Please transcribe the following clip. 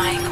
Mike.